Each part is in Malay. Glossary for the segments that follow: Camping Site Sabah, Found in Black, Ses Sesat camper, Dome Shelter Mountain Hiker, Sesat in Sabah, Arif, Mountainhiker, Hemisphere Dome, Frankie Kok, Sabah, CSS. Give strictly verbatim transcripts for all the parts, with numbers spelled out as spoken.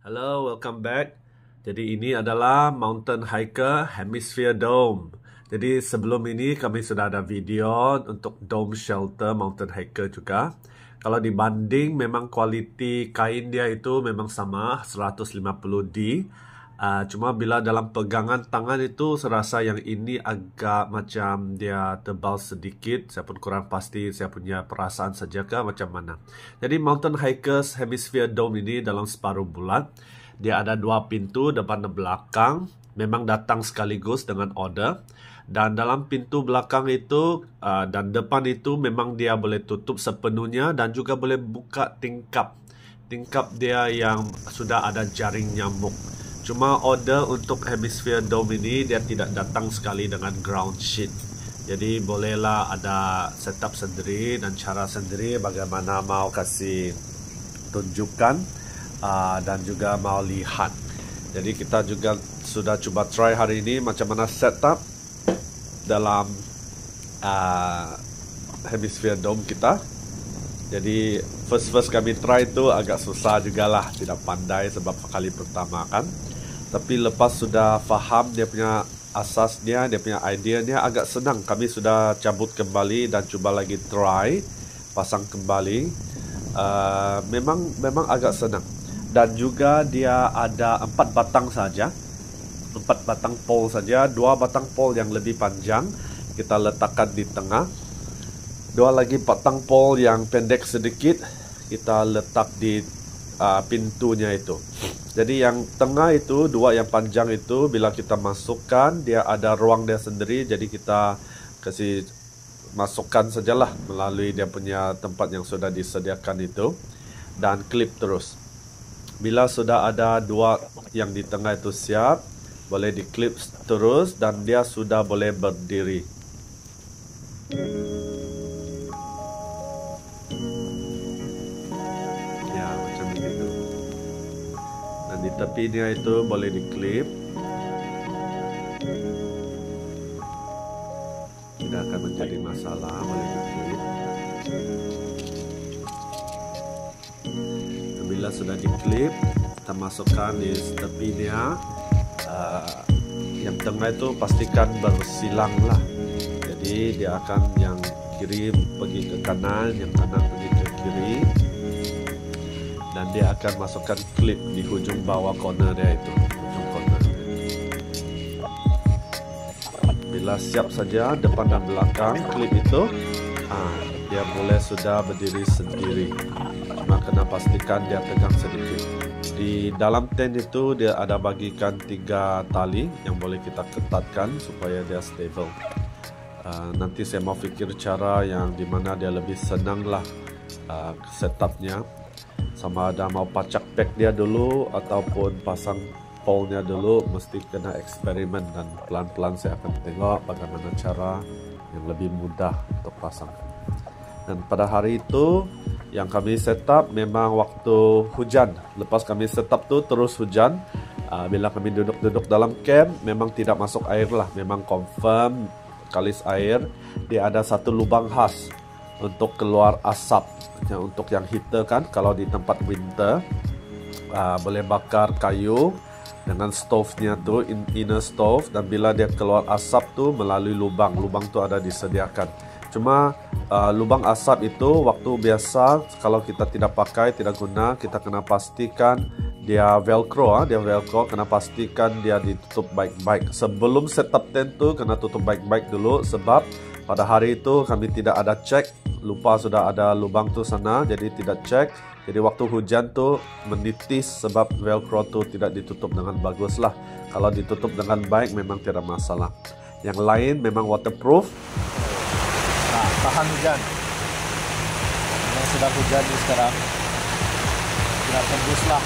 Hello, welcome back. Jadi ini adalah Mountain Hiker Hemisphere Dome. Jadi sebelum ini kami sudah ada video untuk Dome Shelter Mountain Hiker juga. Kalau dibanding memang kualiti kain dia itu memang sama seratus lima puluh D. Uh, cuma bila dalam pegangan tangan itu serasa yang ini agak macam dia tebal sedikit. Saya pun kurang pasti, saya punya perasaan sajakah macam mana. Jadi Mountain Hikers Hemisphere Dome ini dalam separuh bulan. Dia ada dua pintu depan dan belakang. Memang datang sekaligus dengan order. Dan dalam pintu belakang itu uh, dan depan itu memang dia boleh tutup sepenuhnya. Dan juga boleh buka tingkap. Tingkap dia yang sudah ada jaring nyamuk. Cuma order untuk Hemisphere Dome ini dia tidak datang sekali dengan ground sheet. Jadi bolehlah ada setup sendiri dan cara sendiri bagaimana mau kasih tunjukkan uh, dan juga mau lihat. Jadi kita juga sudah cuba try hari ini macam mana setup dalam uh, Hemisphere Dome kita. Jadi first-first kami try itu agak susah jugalah, tidak pandai sebab kali pertama kan. Tapi lepas sudah faham dia punya asasnya, dia punya idenya, agak senang. Kami sudah cabut kembali dan cuba lagi try, pasang kembali. Uh, memang memang agak senang. Dan juga dia ada empat batang saja, empat batang pole saja, dua batang pole yang lebih panjang kita letakkan di tengah, dua lagi batang pole yang pendek sedikit kita letak di uh, pintunya itu. Jadi yang tengah itu, dua yang panjang itu, bila kita masukkan, dia ada ruang dia sendiri. Jadi kita kasih masukkan sajalah melalui dia punya tempat yang sudah disediakan itu. Dan klip terus. Bila sudah ada dua yang di tengah itu siap, boleh diklip terus dan dia sudah boleh berdiri. Ya, macam itu. Di tepinya itu boleh diklip. Tidak akan menjadi masalah, boleh diklip. Bila sudah diklip, kita masukkan di tepinya. Uh, yang tengah itu pastikan bersilang lah. Jadi dia akan yang kiri pergi ke kanan, yang kanan pergi ke kiri. Dan dia akan masukkan klip di hujung bawah corner dia itu, hujung corner. Bila siap saja depan dan belakang klip itu, ah, dia boleh sudah berdiri sendiri. Cuma kena pastikan dia pegang sedikit. Di dalam tent itu dia ada bagikan tiga tali yang boleh kita ketatkan supaya dia stable. Uh, nanti saya mau fikir cara yang dimana dia lebih senang lah uh, setupnya. Sama ada mau pacak pack dia dulu ataupun pasang pole-nya dulu, mesti kena eksperimen dan pelan-pelan saya akan tengok bagaimana cara yang lebih mudah untuk pasang. Dan pada hari itu yang kami setup memang waktu hujan. Lepas kami setup tu terus hujan. Bila kami duduk-duduk dalam camp memang tidak masuk air lah, memang confirm kalis air. Dia ada satu lubang khas untuk keluar asap. Untuk yang heater kan, kalau di tempat winter uh, boleh bakar kayu dengan stove-nya tu, inner stove. Dan bila dia keluar asap tu melalui lubang, lubang tu ada disediakan. Cuma uh, lubang asap itu waktu biasa kalau kita tidak pakai, tidak guna, kita kena pastikan dia velcro, ha? Dia velcro, kena pastikan dia ditutup baik-baik. Sebelum setup tent tu kena tutup baik-baik dulu sebab pada hari itu kami tidak ada cek, lupa sudah ada lubang tu sana, jadi tidak cek. Jadi waktu hujan tu menitis sebab velcro tu tidak ditutup dengan bagus lah. Kalau ditutup dengan baik memang tidak masalah. Yang lain memang waterproof. Nah, tahan hujan. Memang sudah hujan ni sekarang. Tidak tembus lah.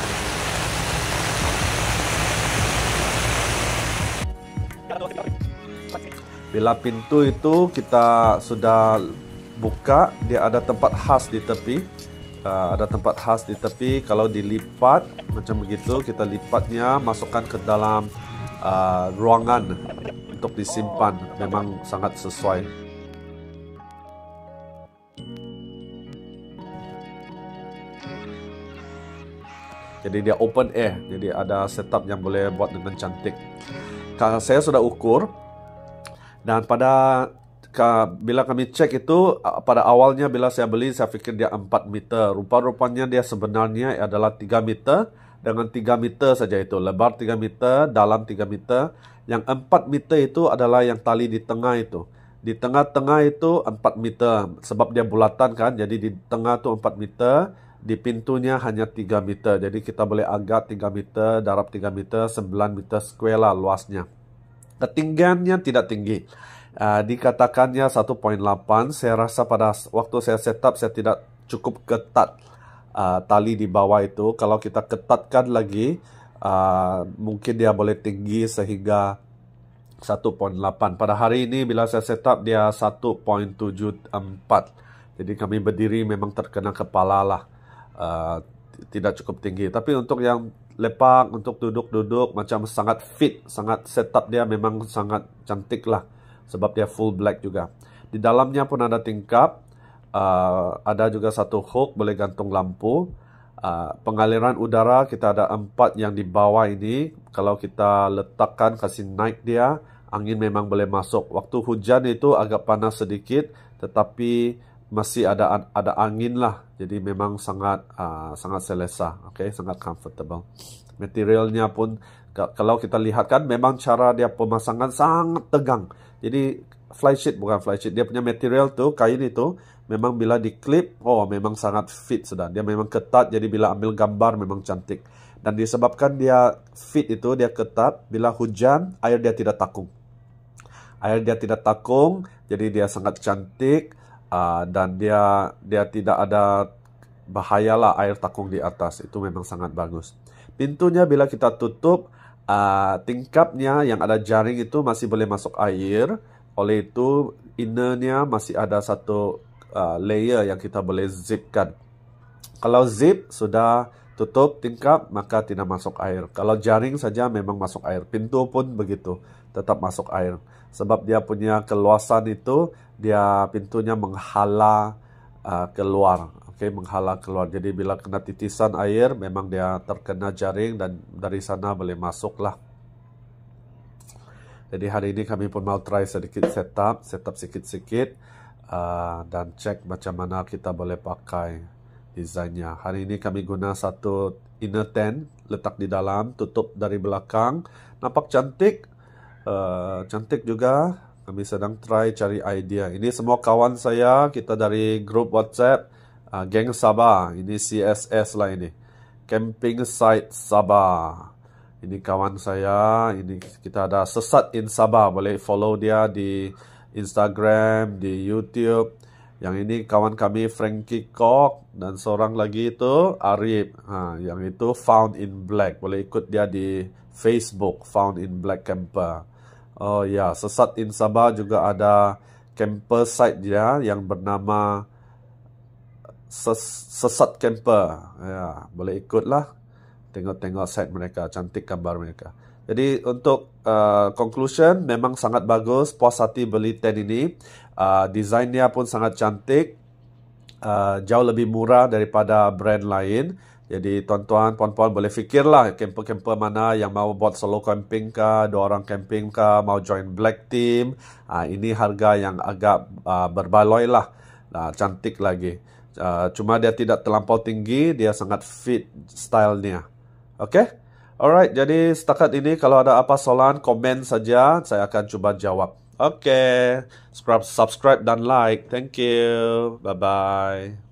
Bila pintu itu kita sudah buka, dia ada tempat khas di tepi. Uh, ada tempat khas di tepi, kalau dilipat macam begitu, kita lipatnya masukkan ke dalam uh, ruangan untuk disimpan. Memang sangat sesuai. Jadi dia open air, jadi ada setup yang boleh buat dengan cantik. Saya sudah ukur, dan pada bila kami cek itu, pada awalnya bila saya beli saya fikir dia empat meter. Rupa-rupanya dia sebenarnya adalah tiga meter, dengan tiga meter saja itu. Lebar tiga meter, dalam tiga meter. Yang empat meter itu adalah yang tali di tengah itu. Di tengah-tengah itu empat meter. Sebab dia bulatan kan, jadi di tengah itu empat meter. Di pintunya hanya tiga meter. Jadi kita boleh agak tiga meter, darab tiga meter, sembilan meter square lah luasnya. Ketinggiannya tidak tinggi. Uh, dikatakannya satu koma lapan, saya rasa pada waktu saya setup saya tidak cukup ketat uh, tali di bawah itu. Kalau kita ketatkan lagi, uh, mungkin dia boleh tinggi sehingga satu koma lapan. Pada hari ini bila saya setup dia satu koma tujuh empat. Jadi kami berdiri memang terkena kepala lah, uh, tidak cukup tinggi. Tapi untuk yang lepak, untuk duduk-duduk macam sangat fit, sangat setup dia memang sangat cantik lah. Sebab dia full black juga. Di dalamnya pun ada tingkap, uh, ada juga satu hook boleh gantung lampu. uh, Pengaliran udara kita ada empat yang di bawah ini. Kalau kita letakkan, kasih naik dia, angin memang boleh masuk. Waktu hujan itu agak panas sedikit, tetapi masih ada ada angin lah. Jadi memang sangat uh, sangat selesa, okay? Sangat comfortable. Materialnya pun kalau kita lihat kan, memang cara dia pemasangan sangat tegang. Jadi flysheet, bukan flysheet, dia punya material tu, kain itu, memang bila di clip, oh memang sangat fit sudah. Dia memang ketat, jadi bila ambil gambar memang cantik. Dan disebabkan dia fit itu, dia ketat, bila hujan, air dia tidak takung. Air dia tidak takung, jadi dia sangat cantik, uh, dan dia dia tidak ada bahayalah air takung di atas. Itu memang sangat bagus. Pintunya bila kita tutup, Uh, tingkapnya yang ada jaring itu masih boleh masuk air. Oleh itu innernya masih ada satu uh, layer yang kita boleh zipkan. Kalau zip sudah tutup tingkap, maka tidak masuk air. Kalau jaring saja memang masuk air. Pintu pun begitu, tetap masuk air. Sebab dia punya keluasan itu, dia pintunya menghala uh, keluar. Okay, menghala keluar. Jadi bila kena titisan air, memang dia terkena jaring dan dari sana boleh masuklah. Jadi hari ini kami pun mau try sedikit setup, setup sikit-sikit uh, dan cek macam mana kita boleh pakai desainnya. Hari ini kami guna satu inner tent, letak di dalam, tutup dari belakang. Nampak cantik, uh, cantik juga. Kami sedang try cari idea. Ini semua kawan saya, kita dari grup WhatsApp. Uh, Geng Sabah, ini C S S lah ini, Camping Site Sabah. Ini kawan saya, ini kita ada Sesat in Sabah, boleh follow dia di Instagram, di YouTube. Yang ini kawan kami Frankie Kok, dan seorang lagi itu Arif. Ha, yang itu Found in Black, boleh ikut dia di Facebook, Found in Black Camper. Oh ya, yeah. Sesat in Sabah juga ada camper site dia yang bernama Ses Sesat Camper, ya, boleh ikutlah tengok-tengok site mereka, cantik gambar mereka. Jadi untuk uh, conclusion, memang sangat bagus, puas hati beli tent ini. Uh, desainnya pun sangat cantik, uh, jauh lebih murah daripada brand lain. Jadi tuan-tuan, puan-puan boleh fikirlah camper-camper mana yang mau buat solo camping kah, dua orang camping kah, mau join black team. Uh, ini harga yang agak uh, berbaloi lah, uh, cantik lagi. Uh, cuma dia tidak terlampau tinggi, dia sangat fit stylenya. Okay? Alright, jadi setakat ini kalau ada apa soalan, komen saja, saya akan cuba jawab. Okay, subscribe, subscribe dan like. Thank you. Bye-bye.